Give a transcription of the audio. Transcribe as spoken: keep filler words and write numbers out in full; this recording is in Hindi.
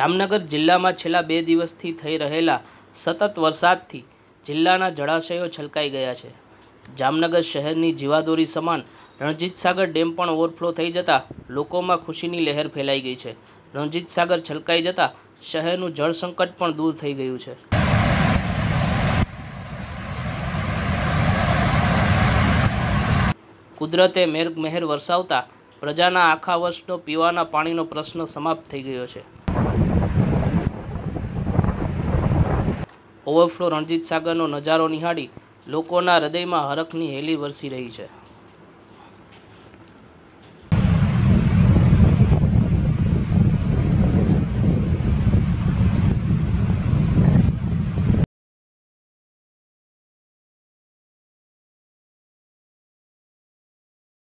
જામનગર જિલ્લામાં છેલ્લા બે દિવસથી થઈ રહેલા સતત વરસાદથી જિલ્લાના જળાશયો છલકાઈ ગયા છે। જામનગર શહેરની જીવાદોરી સમાન रणजीत सागर डेम पण ओवरफ्लो थई जता लोकोमां खुशीनी लहर फैलाई गई है। रणजीत सागर छलकाई जता शहरनुं जल संकट पण दूर थई गयुं छे। कुदरते मेर मेहर वरसावता प्रजाना आखा वर्षनो पीवाना पाणीनो प्रश्न समाप्त थई गयो छे। ओवरफ्लो रणजीत सागरनो नजारो निहाळी लोकोना हृदयमां हरखनी हेली वरसी रही है।